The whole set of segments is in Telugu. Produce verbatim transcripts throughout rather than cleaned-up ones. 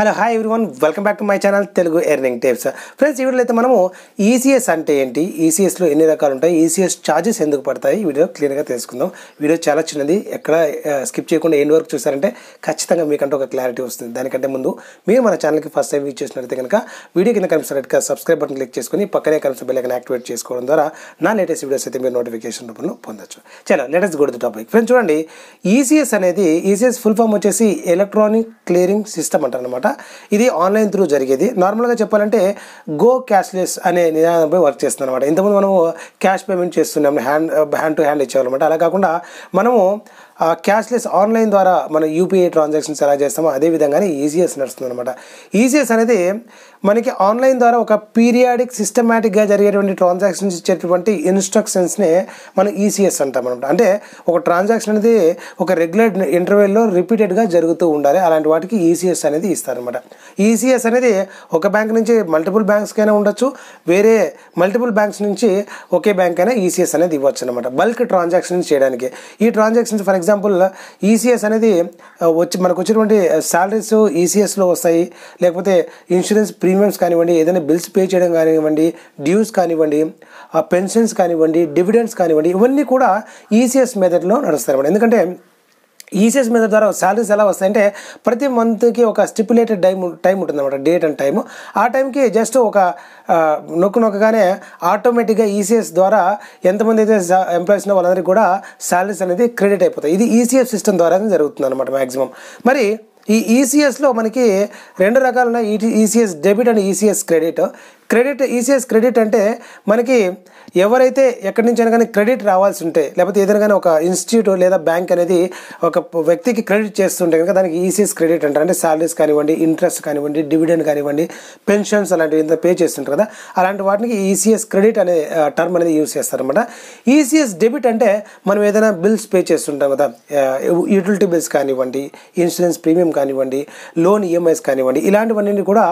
Hello hi everyone welcome back to my channel Telugu earning tips friends video मैं ईसीएस अंटे एंटी ईसीएस लो एन्नी रकालु उंटायि ईसीएस चार्जेस एंदुकु पड़तायि वीडियो क्लियर गा तेलुसुकुंदाम वीडियो चाला चिन्नदी एक्कडा स्किप चेयकुंडा एंड वरकु चूसारंटे खच्चितंगा मीकंटे ओक क्लारिटी वस्तुंदी दानिकंटे मुंदु मीरु मन चैनल की फस्ट टाइम विजिट चेसिनट्लयिते गनुक वीडियो किंद कनिपिंचेटट्लुगा सब्सक्राइब बटन क्लिक चेसुकोनि पक्कने कनिपिंचे बेल ऐकान एक्टिवेट चेसुकोवडम द्वारा ना लेटेस्ट वीडियोस अयिते मीरु नोटिफिकेशन रूपंलो पोंदొచ్చు चलो let us go to the topic friends चूडंडी ईसीएस अनेदी ईसीएस फुल फॉर्म वच्चेसी एलक्ट्रॉनिक क्लियरिंग सिस्टम अंटारన్నమాట ఇది ఆన్లైన్ త్రూ జరిగేది నార్మల్ గా చెప్పాలంటే గో క్యాష్లెస్ అనే నినాదంపై వర్క్ చేస్తున్నమాట ఇంతకుముందు మనం క్యాష్ పేమెంట్ చేస్తున్నాం హ్యాండ్ హ్యాండ్ టు హ్యాండ్ ఇచ్చేవాళ్ళమాట అలా కాకుండా మనము క్యాష్లెస్ ఆన్లైన్ ద్వారా మన యూపీఐ ట్రాన్సాక్షన్స్ ఎలా చేస్తామో అదే విధంగానే ఈసీఎస్ నడుస్తుందన్నమాట ఈసీఎస్ అనేది మనకి ఆన్లైన్ ద్వారా ఒక పీరియాడిక్ సిస్టమాటిక్ గా జరిగేటువంటి ట్రాన్సాక్షన్స్ ఇచ్చేటువంటి ఇన్స్ట్రక్షన్స్ నే మనం ఈసీఎస్ అంటాం అన్నమాట అంటే ఒక ట్రాన్సాక్షన్ అనేది ఒక రెగ్యులర్ ఇంటర్వెల్ లో రిపీటెడ్ గా జరుగుతూ ఉండాలి అలాంటి వాటికి ఈసీఎస్ అనేది ఇస్తారన్నమాట ఈసీఎస్ అనేది ఒక బ్యాంక్ నుంచి మల్టిపుల్ బ్యాంక్స్ కైనా ఉండొచ్చు వేరే మల్టిపుల్ బ్యాంక్స్ నుంచి ఒకే బ్యాంక్ కైనా ఈసీఎస్ అనేది ఇవ్వచ్చు అన్నమాట బల్క్ ట్రాన్సాక్షన్స్ చేయడానికి ఈ ట్రాన్సాక్షన్స్ ఫర్ ఎగ్జాంపుల్ ఈసీఎస్ అనేది వచ్చి మనకు వచ్చేటువంటి సాలరీస్ ఈసీఎస్లో వస్తాయి లేకపోతే ఇన్సూరెన్స్ ప్రీమియమ్స్ కానివ్వండి ఏదైనా బిల్స్ పే చేయడం కానివ్వండి డ్యూస్ కానివ్వండి పెన్షన్స్ కానివ్వండి డివిడెండ్స్ కానివ్వండి ఇవన్నీ కూడా ఈసీఎస్ మెథడ్లో నడుస్తాయి అన్నమాట ఎందుకంటే ఈసీఎస్ మెథడ్ ద్వారా శాలరీస్ ఎలా వస్తాయంటే ప్రతి మంత్కి ఒక స్టిపులేటెడ్ టైం టైం ఉంటుందన్నమాట డేట్ అండ్ టైము ఆ టైంకి జస్ట్ ఒక నొక్కు నొక్కగానే ఆటోమేటిక్గా ఈసీఎస్ ద్వారా ఎంతమంది అయితే ఎంప్లాయీస్ ఉన్న వాళ్ళందరికీ కూడా శాలరీస్ అనేది క్రెడిట్ అయిపోతాయి ఇది ఈసీఎస్ సిస్టమ్ ద్వారా జరుగుతుంది అన్నమాట మ్యాక్సిమం మరి ఈ ఈసీఎస్లో మనకి రెండు రకాలున్న ECS debit and ECS credit credit ECS credit అంటే మనకి ఎవరైతే ఎక్కడి నుంచి అయినా కానీ క్రెడిట్ రావాల్సి ఉంటే లేకపోతే ఏదైనా కానీ ఒక ఇన్స్టిట్యూట్ లేదా బ్యాంక్ అనేది ఒక వ్యక్తికి క్రెడిట్ చేస్తుంటే కనుక దానికి ఈసీఎస్ క్రెడిట్ అంటారు అంటే శాలరీస్ కానివ్వండి ఇంట్రెస్ట్ కానివ్వండి డివిడెండ్ కానివ్వండి పెన్షన్స్ అలాంటివి ఏదైనా పే చేస్తుంటారు కదా అలాంటి వాటికి ఈసీఎస్ క్రెడిట్ అనే టర్మ్ అనేది యూజ్ చేస్తారనమాట ఈసీఎస్ డెబిట్ అంటే మనం ఏదైనా బిల్స్ పే చేస్తుంటాం కదా యూటిలిటీ బిల్స్ కానివ్వండి ఇన్సూరెన్స్ ప్రీమియం కానివ్వండి లోన్ ఈఎంఐస్ కానివ్వండి ఇలాంటివన్నీ కూడా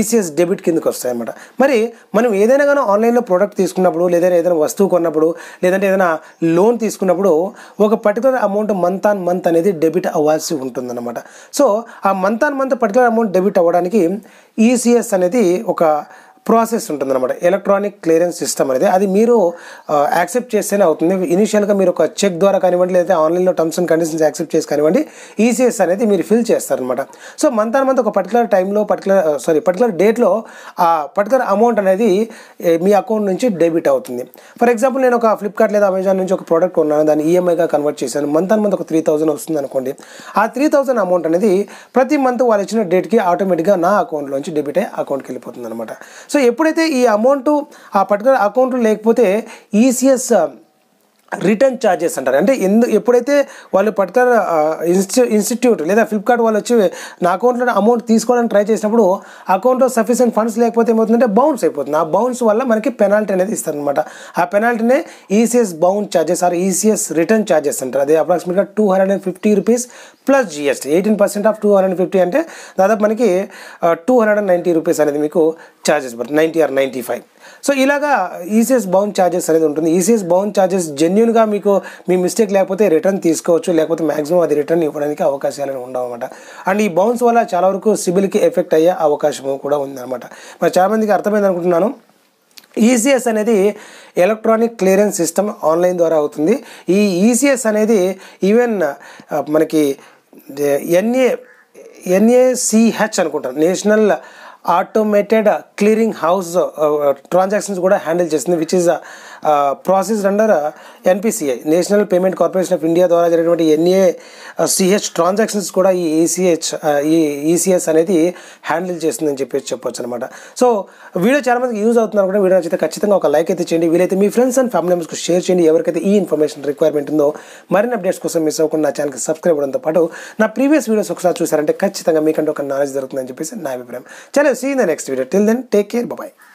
ఈసీఎస్ డెబిట్ కిందకి వస్తాయన్నమాట మరి మనం ఏదైనా కానీ ఆన్లైన్లో ప్రోడక్ట్ తీసుకున్నప్పుడు లేదా ఏదైనా వస్తువు కొన్నప్పుడు లేదంటే ఏదైనా లోన్ తీసుకున్నప్పుడు ఒక particular amount month on month అనేది డెబిట్ అవ్వాల్సి ఉంటుందన్నమాట సో ఆ month on month particular amount debit అవ్వడానికి ఈసీఎస్ అనేది ఒక ప్రాసెస్ ఉంటుందన్నమాట ఎలక్ట్రానిక్ క్లియరెన్స్ సిస్టమ్ అనేది అది మీరు యాక్సెప్ట్ చేస్తేనే అవుతుంది ఇనిషియల్గా మీరు ఒక చెక్ ద్వారా కానివ్వండి లేదా ఆన్లైన్లో టర్మ్స్ అండ్ కండిషన్స్ యాక్సెప్ట్ చేసి కానివ్వండి ఈసీఎస్ అనేది మీరు ఫిల్ చేస్తారనమాట సో మంత్ ఆన్ మంత్ ఒక పర్టికులర్ టైంలో పర్టికులర్ సారీ పర్టికులర్ డేట్లో ఆ పర్టికులర్ అమౌంట్ అనేది మీ అకౌంట్ నుంచి డెబిట్ అవుతుంది ఫర్ ఎగ్జాంపుల్ నేను ఒక ఫ్లిప్కార్ట్ లేదా అమెజాన్ నుంచి ఒక ప్రోడక్ట్ కొన్నాను దాన్ని ఈఎంఐగా కన్వర్ట్ చేశాను మంత్ ఆన్ మంత్ ఒక త్రీ థౌసండ్ వస్తుంది అనుకోండి ఆ త్రీ థౌసండ్ అమౌంట్ అనేది ప్రతి మంత్ వాళ్ళు ఇచ్చిన డేట్కి ఆటోమేటిక్గా నా అకౌంట్లోంచి డెబిట్ అయ్యి అకౌంట్కి వెళ్ళిపోతుంది అనమాట సో ఎప్పుడైతే ఈ అమౌంట్ ఆ పర్టికులర్ అకౌంట్లో లేకపోతే ఈసీఎస్ రిటర్న్ ఛార్జెస్ అంటారు అంటే ఎందు ఎప్పుడైతే వాళ్ళు పర్టికులర్ ఇన్స్టి ఇన్స్టిట్యూట్ లేదా ఫ్లిప్కార్ట్ వాళ్ళు వచ్చి నా అకౌంట్లో అమౌంట్ తీసుకోవడానికి ట్రై చేసినప్పుడు అకౌంట్లో సఫిషియెంట్ ఫండ్స్ లేకపోతే ఏమవుతుందంటే బౌన్స్ అయిపోతుంది ఆ బౌన్స్ వల్ల మనకి పెనాల్టీ అనేది ఇస్తారనమాట ఆ పెనాల్టీనే ECS bounce charges or ECS return charges అంటారు అది అప్రాక్సిమేట్గా two hundred and fifty rupees plus GST eighteen percent of two hundred and fifty అంటే దాదాపు మనకి two hundred and ninety rupees అనేది మీకు ఛార్జెస్ పడుతుంది ninety or ninety five so ఇలాగా ఈసీఎస్ బౌన్స్ ఛార్జెస్ అనేది ఉంటుంది ఈసీఎస్ బౌన్స్ ఛార్జెస్ జెన్యున్గా మీకు మీ మిస్టేక్ లేకపోతే రిటర్న్ తీసుకోవచ్చు లేకపోతే మ్యాక్సిమం అది రిటర్న్ ఇవ్వడానికి అవకాశాలు ఉండవన్నమాట అండ్ ఈ బౌన్స్ వల్ల చాలా వరకు సిబిల్కి ఎఫెక్ట్ అయ్యే అవకాశం కూడా ఉందన్నమాట మరి చాలామందికి అర్థమైంది అనుకుంటున్నాను ఈసీఎస్ అనేది ఎలక్ట్రానిక్ క్లియరెన్స్ సిస్టమ్ ఆన్లైన్ ద్వారా అవుతుంది ఈ ఈసీఎస్ అనేది ఈవెన్ మనకి ఎన్ఏ ఎన్ఏసిహెచ్ అనుకుంటాను national automated clearing house transactions కూడా హ్యాండిల్ చేస్తుంది which is process under NPCI national payment corporation of India ద్వారా జరిగినటువంటి ఎన్ఏసిహెచ్ ట్రాన్సాక్షన్స్ కూడా ఈ ఈసీహెచ్ ఈ ఈసీఎస్ అనేది హ్యాండిల్ చేస్తుందని చెప్పేసి చెప్పొచ్చు అనమాట సో వీడియో చాలామందికి యూజ్ అవుతున్నారు కూడా వీడియో నచ్చితే ఖచ్చితంగా ఒక లైక్ అయితే చేయండి వీలైతే మీ ఫ్రెండ్స్ అండ్ ఫ్యామిలీ మెంబర్స్కి షేర్ చేయండి ఎవరికైతే ఈ ఇన్ఫర్మేషన్ రిక్వైర్మెంట్ ఉందో మరిన్ని అప్డేట్స్ కోసం మిస్ అవ్వకుండా నా ఛానల్కి సబ్స్క్రైబ్ అవ్వడంతో పాటు నా ప్రీవియస్ వీడియోస్ ఒకసారి చూసారంటే ఖచ్చితంగా మీకంటే ఒక నాలెడ్జ్ దొరుకుతుందని చెప్పేసి నా అభిప్రాయం చాలా See you in the next video. Till then, take care. Bye-bye.